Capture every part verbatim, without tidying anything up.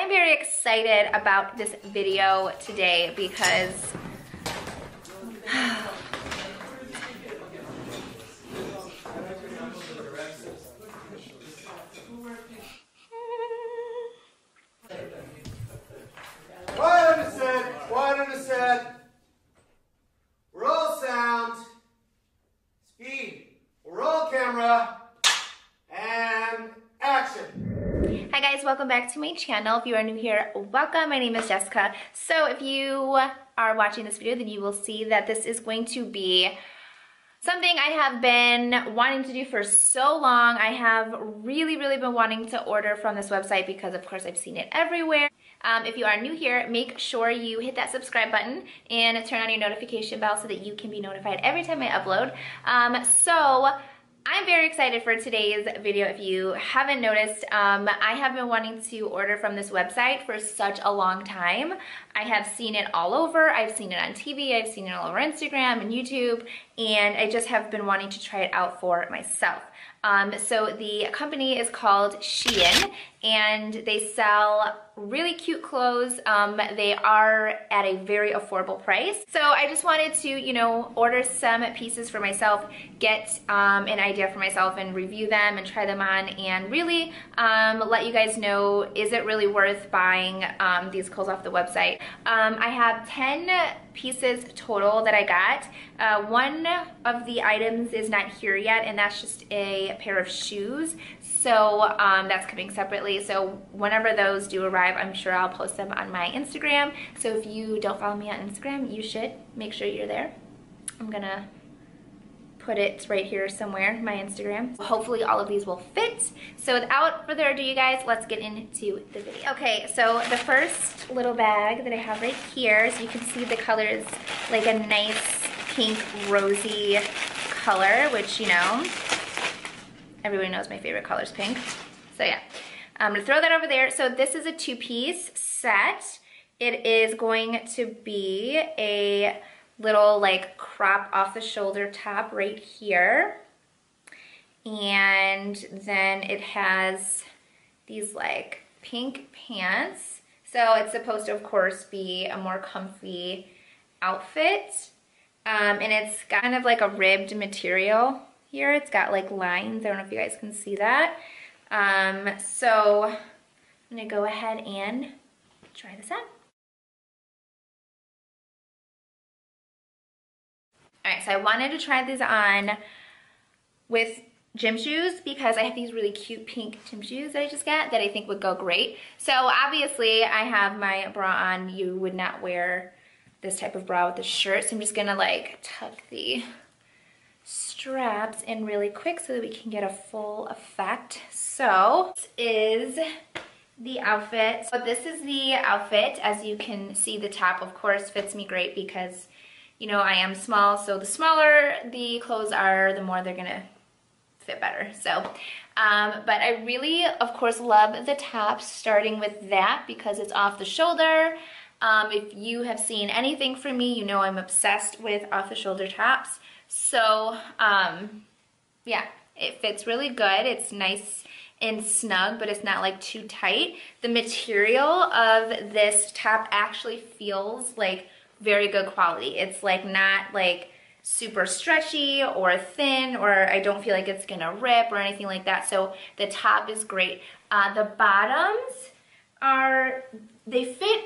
I'm very excited about this video today because Quiet understood, quiet understood. We're all sound. Speed. Roll camera. And action. Hi guys, welcome back to my channel. If you are new here, welcome. My name is Jessica. So if you are watching this video, then you will see that this is going to be something I have been wanting to do for so long. I have really, really been wanting to order from this website because, of course, I've seen it everywhere. Um, if you are new here, make sure you hit that subscribe button and turn on your notification bell so that you can be notified every time I upload. Um, so... I'm very excited for today's video. If you haven't noticed, um, I have been wanting to order from this website for such a long time. I have seen it all over. I've seen it on T V. I've seen it all over Instagram and YouTube, and I just have been wanting to try it out for myself. Um, so the company is called Shein, and they sell really cute clothes. Um, they are at a very affordable price. So I just wanted to, you know, order some pieces for myself, get um, an idea for myself and review them and try them on and really um, let you guys know, is it really worth buying um, these clothes off the website? Um, I have ten pieces total that I got. Uh, one of the items is not here yet, and that's just a pair of shoes. So um, that's coming separately. So whenever those do arrive, I'm sure I'll post them on my Instagram. So if you don't follow me on Instagram, you should. Make sure you're there. I'm gonna put it right here somewhere, my Instagram. Hopefully all of these will fit. So without further ado, you guys, let's get into the video. Okay, so the first little bag that I have right here, so you can see the color is like a nice pink rosy color, which, you know, everybody knows my favorite color is pink. So yeah, I'm gonna throw that over there. So this is a two-piece set. It is going to be a little like crop off the shoulder top right here, and then it has these like pink pants, so it's supposed to of course be a more comfy outfit, um, and it's kind of like a ribbed material here. It's got like lines, I don't know if you guys can see that, um, so I'm gonna go ahead and try this on. Alright, so I wanted to try these on with gym shoes because I have these really cute pink gym shoes that I just got that I think would go great. So obviously I have my bra on. You would not wear this type of bra with a shirt, so I'm just gonna like tuck the straps in really quick so that we can get a full effect. So this is the outfit. So this is the outfit. As you can see, the top of course fits me great because, you know, I am small, so the smaller the clothes are, the more they're gonna fit better. So, um, but I really, of course, love the top, starting with that because it's off the shoulder. Um, if you have seen anything from me, you know I'm obsessed with off-the-shoulder tops. So, um, yeah, it fits really good. It's nice and snug, but it's not like too tight. The material of this top actually feels like very good quality. It's like not like super stretchy or thin, or I don't feel like it's gonna rip or anything like that. So the top is great. Uh, the bottoms are, they fit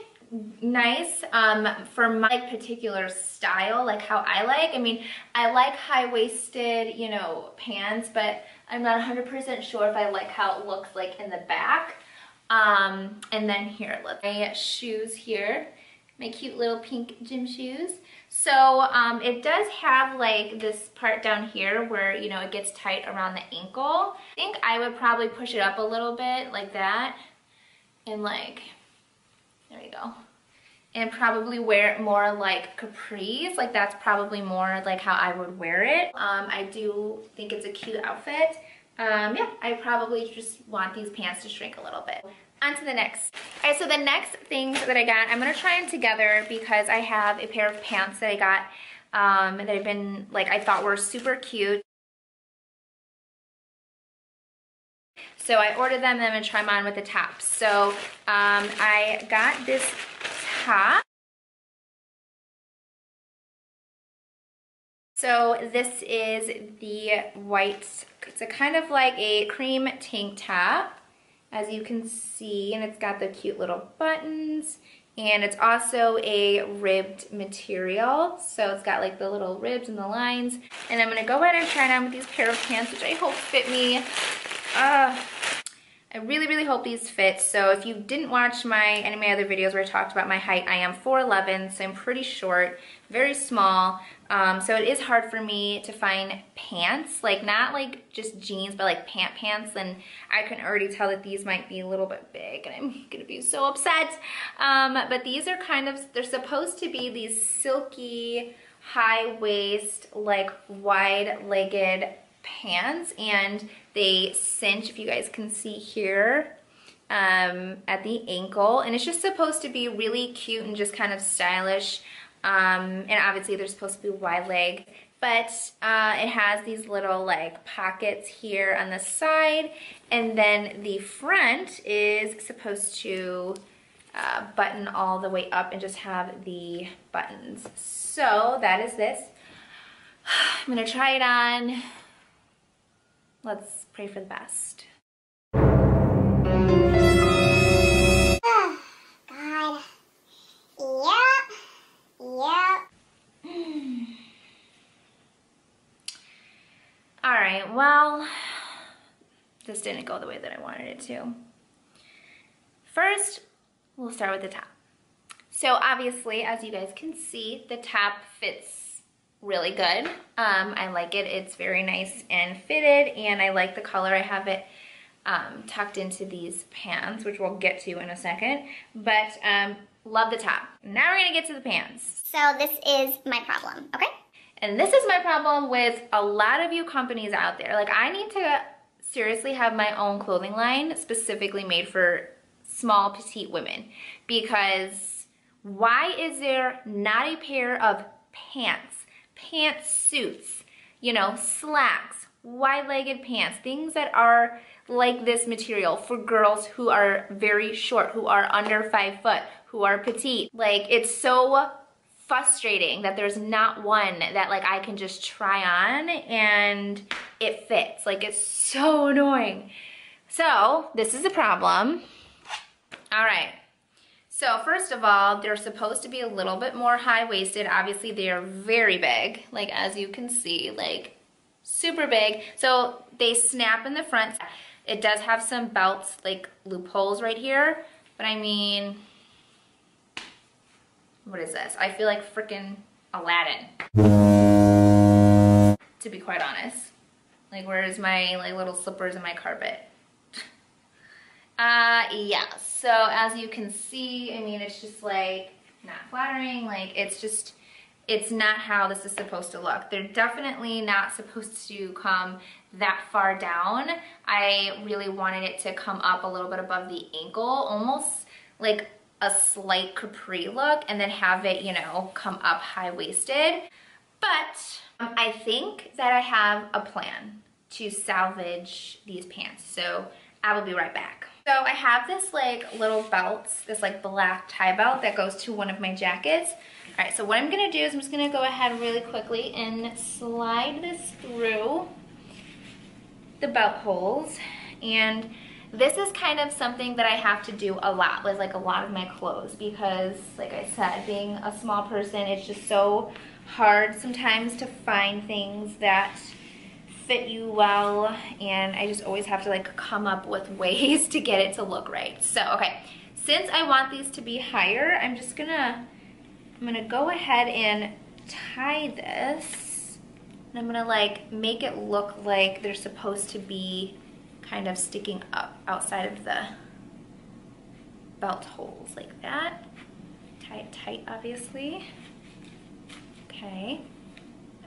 nice um, for my particular style, like how I like. I mean, I like high-waisted, you know, pants, but I'm not one hundred percent sure if I like how it looks like in the back. Um, and then here, look, my shoes here. My cute little pink gym shoes. So um, it does have like this part down here where, you know, it gets tight around the ankle. I think I would probably push it up a little bit like that, and like, there we go, and probably wear it more like capris. Like that's probably more like how I would wear it. Um, I do think it's a cute outfit. Um, yeah, I probably just want these pants to shrink a little bit. On to the next. All right, so the next things that I got, I'm gonna try them together because I have a pair of pants that I got um, that I've been, like I thought were super cute. So I ordered them and I'm gonna try mine with the tops. So um, I got this top. So this is the white, it's a kind of like a cream tank top, as you can see, and it's got the cute little buttons, and it's also a ribbed material. So it's got like the little ribs and the lines. And I'm gonna go ahead and try it on with these pair of pants, which I hope fit me. Uh, I really, really hope these fit. So if you didn't watch my any of my other videos where I talked about my height, I am four eleven, so I'm pretty short, very small. Um, so it is hard for me to find pants, like not like just jeans, but like pant pants. And I can already tell that these might be a little bit big and I'm gonna be so upset. Um, but these are kind of, they're supposed to be these silky, high waist, like wide legged pants, and they cinch, if you guys can see here, um, at the ankle, and it's just supposed to be really cute and just kind of stylish, um, and obviously they're supposed to be wide leg, but uh, it has these little like pockets here on the side, and then the front is supposed to uh, button all the way up and just have the buttons. So that is this. I'm gonna try it on. Let's pray for the best. Oh, God. Yep. Yep. All right, well, this didn't go the way that I wanted it to. First, we'll start with the top. So obviously, as you guys can see, the top fits really good. Um, I like it. It's very nice and fitted, and I like the color. I have it um, tucked into these pants, which we'll get to in a second, but um, love the top. Now we're gonna get to the pants. So this is my problem, okay? And this is my problem with a lot of you companies out there. Like, I need to seriously have my own clothing line specifically made for small petite women, because why is there not a pair of pants pantsuits, you know, slacks, wide-legged pants, things that are like this material for girls who are very short, who are under five foot, who are petite? Like, it's so frustrating that there's not one that like I can just try on and it fits. Like, it's so annoying. So this is a problem. All right. So first of all, they're supposed to be a little bit more high-waisted. Obviously, they are very big, like as you can see, like super big. So they snap in the front. It does have some belts, like loopholes right here, but I mean, what is this? I feel like freaking Aladdin, to be quite honest. Like, where is my like little slippers and my carpet? Uh, yeah, so as you can see, I mean, it's just like not flattering. Like, it's just, it's not how this is supposed to look. They're definitely not supposed to come that far down. I really wanted it to come up a little bit above the ankle, almost like a slight capri look, and then have it, you know, come up high-waisted. But um, I think that I have a plan to salvage these pants, so I will be right back. So I have this like little belt, this like black tie belt that goes to one of my jackets. All right, so what I'm gonna do is I'm just gonna go ahead really quickly and slide this through the belt holes. And this is kind of something that I have to do a lot with like a lot of my clothes, because like I said, being a small person, it's just so hard sometimes to find things that fit you well, and I just always have to like come up with ways to get it to look right. So okay, since I want these to be higher, I'm just gonna I'm gonna go ahead and tie this, and I'm gonna like make it look like they're supposed to be kind of sticking up outside of the belt holes like that. Tie it tight, obviously. Okay,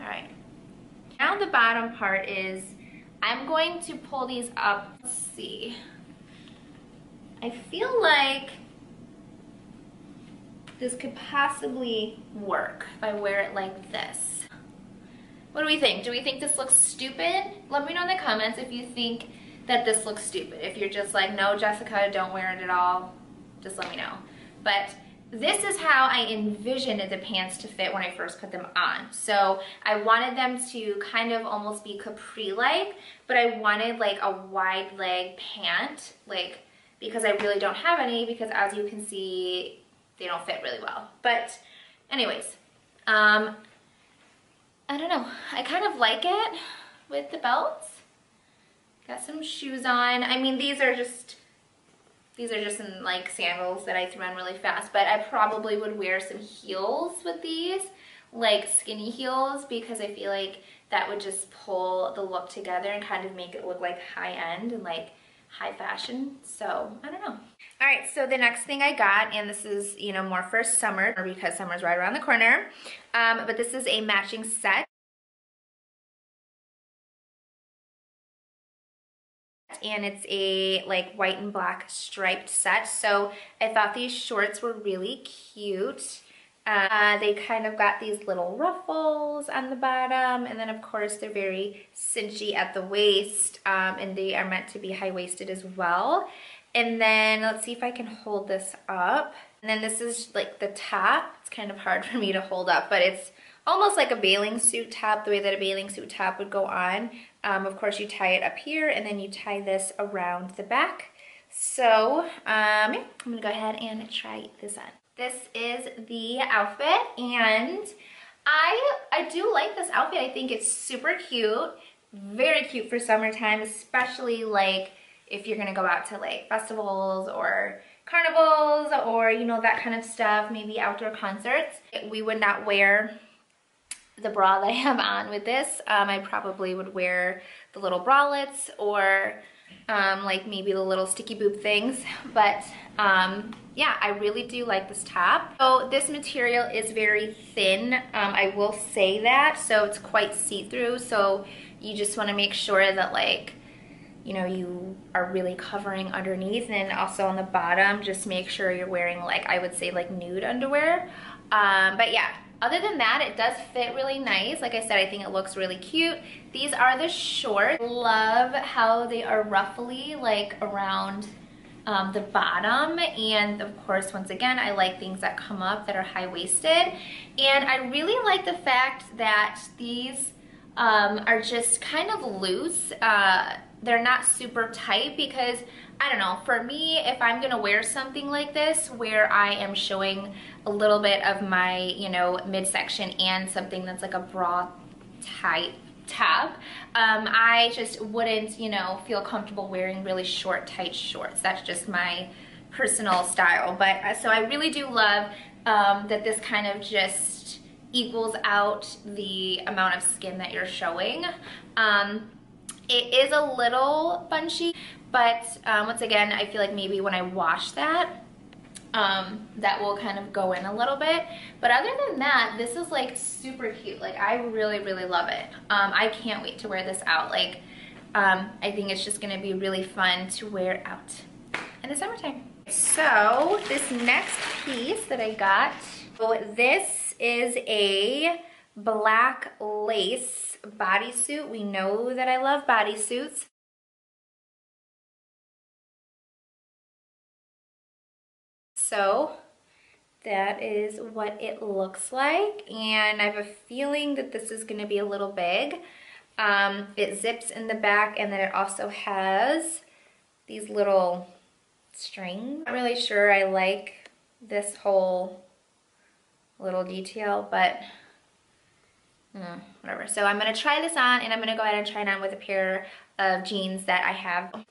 all right. Now the bottom part is, I'm going to pull these up. Let's see. I feel like this could possibly work if I wear it like this. What do we think? Do we think this looks stupid? Let me know in the comments if you think that this looks stupid. If you're just like, no, Jessica, don't wear it at all, just let me know. But this is how I envisioned the pants to fit when I first put them on. So I wanted them to kind of almost be capri-like, but I wanted like a wide leg pant, like, because I really don't have any, because as you can see, they don't fit really well. But anyways, um, I don't know. I kind of like it with the belts. Got some shoes on. I mean, these are just, these are just some like sandals that I threw on really fast, but I probably would wear some heels with these, like skinny heels, because I feel like that would just pull the look together and kind of make it look like high end and like high fashion. So I don't know. All right, so the next thing I got, and this is, you know, more for summer because summer's right around the corner, um, but this is a matching set. And it's a like white and black striped set. So I thought these shorts were really cute. Uh, they kind of got these little ruffles on the bottom, and then of course they're very cinchy at the waist, um, and they are meant to be high-waisted as well. And then let's see if I can hold this up. And then this is like the top. It's kind of hard for me to hold up, but it's almost like a bailing suit top, the way that a bailing suit top would go on. Um, of course, you tie it up here, and then you tie this around the back. So um, yeah, I'm gonna go ahead and try this on. This is the outfit, and I, I do like this outfit. I think it's super cute, very cute for summertime, especially like if you're gonna go out to like festivals or carnivals or, you know, that kind of stuff, maybe outdoor concerts. We would not wear the bra that I have on with this. um, I probably would wear the little bralettes or um, like maybe the little sticky boob things, but um, yeah, I really do like this top. So this material is very thin, um, I will say that, so it's quite see-through, so you just want to make sure that, like, you know, you are really covering underneath, and also on the bottom just make sure you're wearing, like, I would say like nude underwear, um, but yeah. Other than that, it does fit really nice. Like I said, I think it looks really cute. These are the shorts. Love how they are ruffly, like around um, the bottom. And of course, once again, I like things that come up that are high-waisted. And I really like the fact that these um, are just kind of loose. Uh, they're not super tight because, I don't know, for me, if I'm gonna wear something like this where I am showing a little bit of my, you know, midsection and something that's like a bra type top, um, I just wouldn't, you know, feel comfortable wearing really short, tight shorts. That's just my personal style. But so I really do love um, that this kind of just equals out the amount of skin that you're showing. Um, It is a little bunchy, but um, once again, I feel like maybe when I wash that, um, that will kind of go in a little bit. But other than that, this is like super cute. Like, I really, really love it. Um, I can't wait to wear this out. Like, um, I think it's just gonna be really fun to wear out in the summertime. So this next piece that I got, so this is a black lace bodysuit. We know that I love bodysuits. So that is what it looks like, and I have a feeling that this is going to be a little big. Um, it zips in the back, and then it also has these little strings. I'm not really sure I like this whole little detail, but Mm, whatever. So I'm gonna try this on, and I'm gonna go ahead and try it on with a pair of jeans that I have. All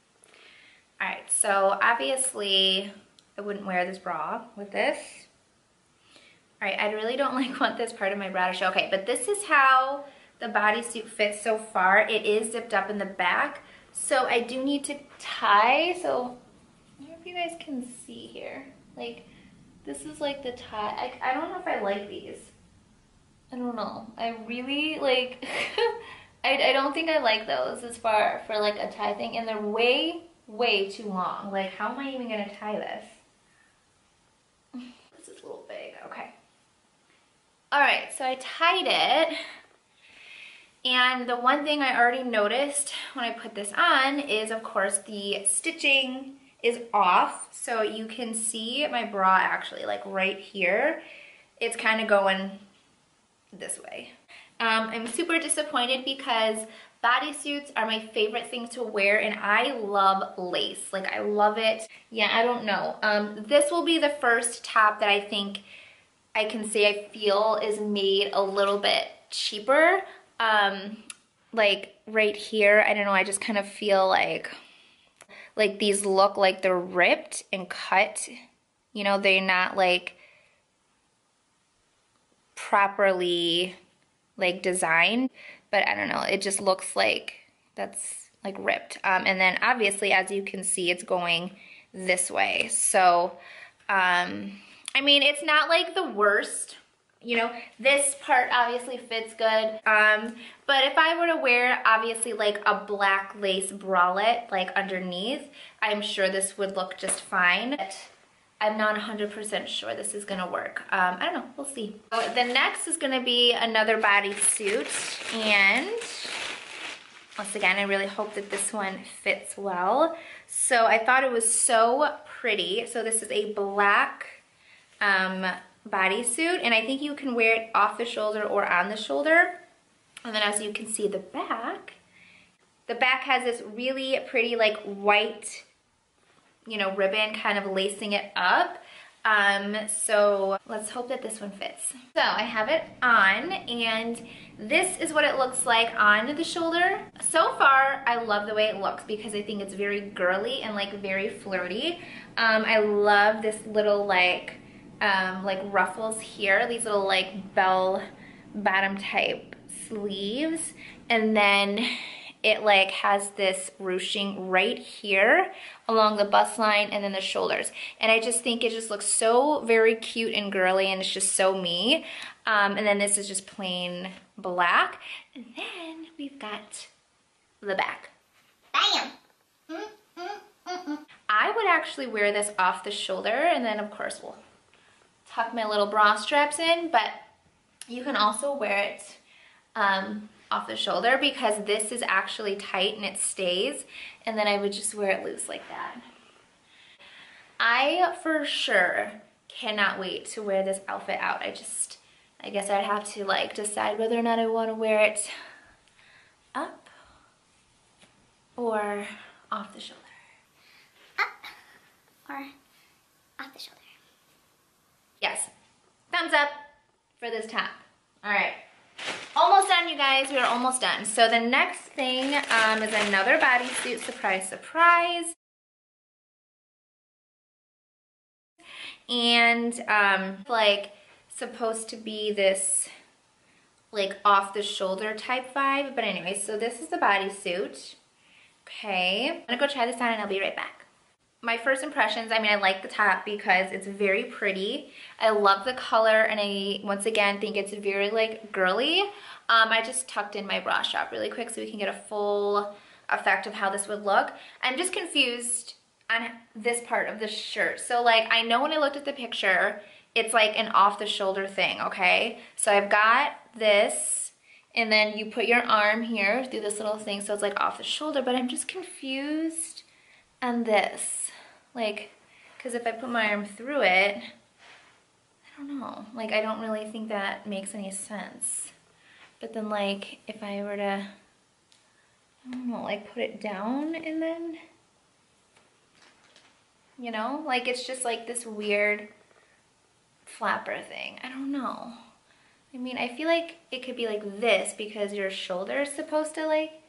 right, so obviously I wouldn't wear this bra with this. All right, I really don't like want this part of my bra to show. Okay, but this is how the bodysuit fits so far. It is zipped up in the back, so I do need to tie. So I don't know if you guys can see here. Like, this is like the tie. I, I don't know if I like these. I don't know. I really like, I, I don't think I like those as far for like a tie thing, and they're way, way too long. Like, how am I even gonna tie this? This is a little big, okay. All right, so I tied it, And the one thing I already noticed when I put this on is, of course, the stitching is off. So you can see my bra actually, like right here, it's kind of going this way. Um, I'm super disappointed because bodysuits are my favorite thing to wear, and I love lace. Like, I love it. Yeah, I don't know. Um, this will be the first top that I think I can say I feel is made a little bit cheaper. Um, like right here, I don't know, I just kind of feel like, like these look like they're ripped and cut. You know, they're not like properly like designed, but I don't know, it just looks like that's like ripped. Um, and then obviously, as you can see, it's going this way. So, um, I mean, it's not like the worst. You know, this part obviously fits good, um, but if I were to wear, obviously, like a black lace bralette, like underneath, I'm sure this would look just fine. But I'm not one hundred percent sure this is gonna work. Um, I don't know, we'll see. So the next is gonna be another bodysuit, and once again, I really hope that this one fits well. So I thought it was so pretty. So this is a black, um, bodysuit, and I think you can wear it off the shoulder or on the shoulder. And then, as you can see, the back the back has this really pretty like white, you know, ribbon kind of lacing it up. Um, so let's hope that this one fits. So I have it on, and this is what it looks like on the shoulder. So far, I love the way it looks because I think it's very girly and like very flirty. um, I love this little like Um, like ruffles here, these little like bell bottom type sleeves, and then it like has this ruching right here along the bust line and then the shoulders. And I just think it just looks so very cute and girly, and it's just so me. Um, and then this is just plain black, and then we've got the back. Bam! Mm-mm-mm-mm. I would actually wear this off the shoulder, and then of course we'll tuck my little bra straps in, but you can also wear it um, off the shoulder because this is actually tight and it stays, and then I would just wear it loose like that. I for sure cannot wait to wear this outfit out. I just, I guess I'd have to like decide whether or not I want to wear it up or off the shoulder. Up or off the shoulder. Yes, thumbs up for this top. All right, almost done, you guys. We are almost done. So the next thing um, is another bodysuit, surprise, surprise. And um, like supposed to be this like off the shoulder type vibe. But anyway, so this is the bodysuit. Okay, I'm gonna go try this on and I'll be right back. My first impressions, I mean, I like the top because it's very pretty. I love the color, and I, once again, think it's very, like, girly. Um, I just tucked in my bra strap really quick so we can get a full effect of how this would look. I'm just confused on this part of the shirt. So, like, I know when I looked at the picture, it's, like, an off-the-shoulder thing, okay? So I've got this, and then you put your arm here through this little thing, so it's, like, off the shoulder, but I'm just confused on this. Like, because if I put my arm through it, I don't know. Like, I don't really think that makes any sense. But then, like, if I were to, I don't know, like, put it down and then, you know? Like, it's just, like, this weird flapper thing. I don't know. I mean, I feel like it could be like this because your shoulder is supposed to, like,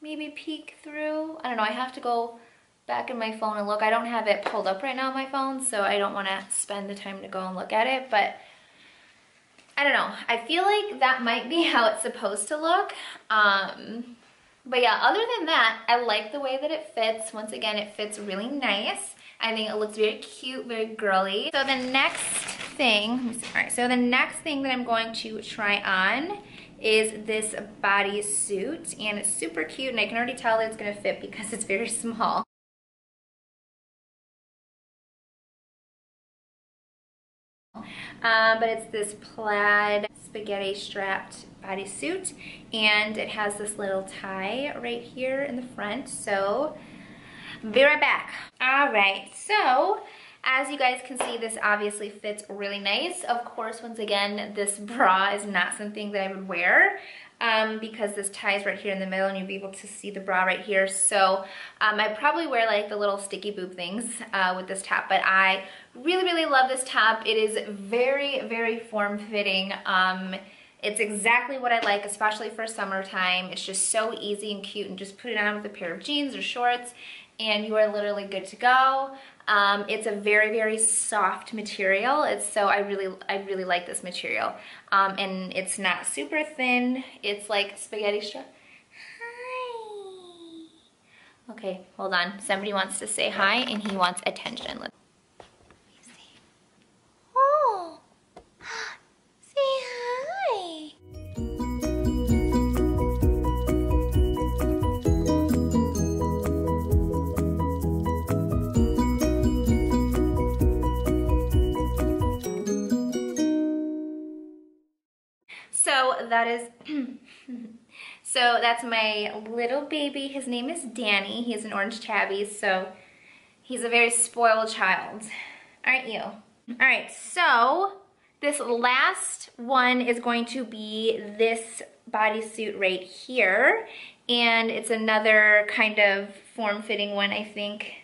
maybe peek through. I don't know. I have to go back in my phone and look. I don't have it pulled up right now on my phone, so I don't want to spend the time to go and look at it, but I don't know. I feel like that might be how it's supposed to look. Um, but yeah, other than that, I like the way that it fits. Once again, it fits really nice. I think it looks very cute, very girly. So the next thing, let me see. All right, so the next thing that I'm going to try on is this bodysuit, and it's super cute, and I can already tell that it's going to fit because it's very small. Um, but it's this plaid spaghetti strapped bodysuit, and it has this little tie right here in the front. So be right back. All right, so as you guys can see, this obviously fits really nice. Of course, once again, this bra is not something that I would wear um, because this tie is right here in the middle and you'll be able to see the bra right here. So um, I probably wear like the little sticky boob things uh, with this top, but I really, really love this top. It is very, very form-fitting. Um, it's exactly what I like, especially for summertime. It's just so easy and cute, and just put it on with a pair of jeans or shorts and you are literally good to go. Um, it's a very, very soft material. It's so I really, I really like this material. Um, and it's not super thin. It's like spaghetti strap. Hi. Okay, hold on. Somebody wants to say hi, and he wants attention. Let's see. Oh, say hi. So that is, so that's my little baby. His name is Danny. He's an orange tabby, so he's a very spoiled child, aren't you? All right, so this last one is going to be this bodysuit right here, and it's another kind of form-fitting one, I think.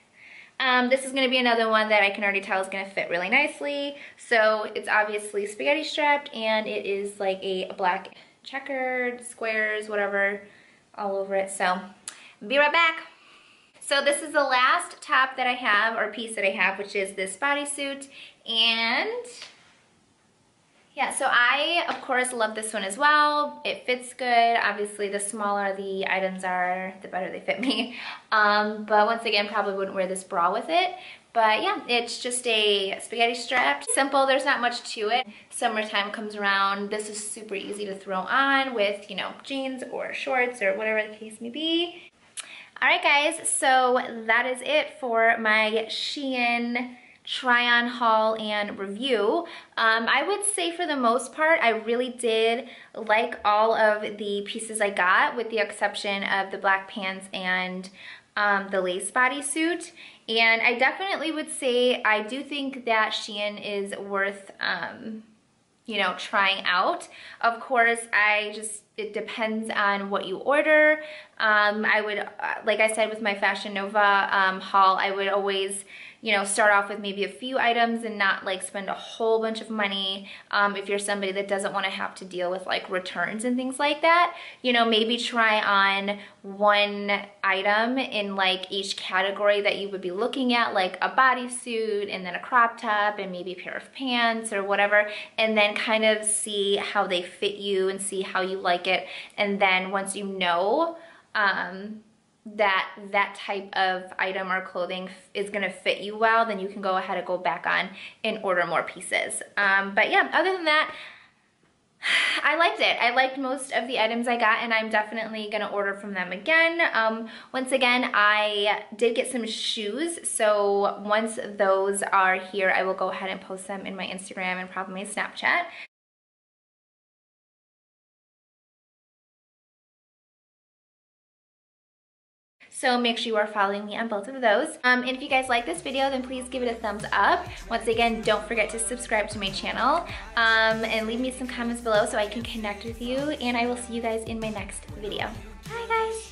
Um, this is going to be another one that I can already tell is going to fit really nicely. So it's obviously spaghetti strapped, and it is like a black checkered squares, whatever, all over it. So be right back. So this is the last top that I have, or piece that I have, which is this bodysuit. And yeah, so I, of course, love this one as well. It fits good. Obviously, the smaller the items are, the better they fit me. Um, but once again, probably wouldn't wear this bra with it. But yeah, it's just a spaghetti strap. Simple, there's not much to it. Summertime comes around. This is super easy to throw on with, you know, jeans or shorts or whatever the case may be. All right, guys, so that is it for my Shein try on haul and review. um, I would say for the most part I really did like all of the pieces I got, with the exception of the black pants and um, the lace bodysuit. And I definitely would say I do think that Shein is worth um, you know, trying out. Of course, I just, it depends on what you order. um, I would, like I said with my Fashion Nova um, haul, I would always, you know, start off with maybe a few items and not like spend a whole bunch of money. Um, if you're somebody that doesn't want to have to deal with like returns and things like that, you know, maybe try on one item in like each category that you would be looking at, like a bodysuit and then a crop top and maybe a pair of pants or whatever, and then kind of see how they fit you and see how you like it. And then once you know, um, that that type of item or clothing is going to fit you well, then you can go ahead and go back on and order more pieces. Um, but yeah, other than that, I liked it. I liked most of the items I got, and I'm definitely going to order from them again. Um, once again, I did get some shoes, so once those are here, I will go ahead and post them in my Instagram and probably my Snapchat. So make sure you are following me on both of those. Um, and if you guys like this video, then please give it a thumbs up. Once again, don't forget to subscribe to my channel, um, and leave me some comments below so I can connect with you. And I will see you guys in my next video. Bye, guys.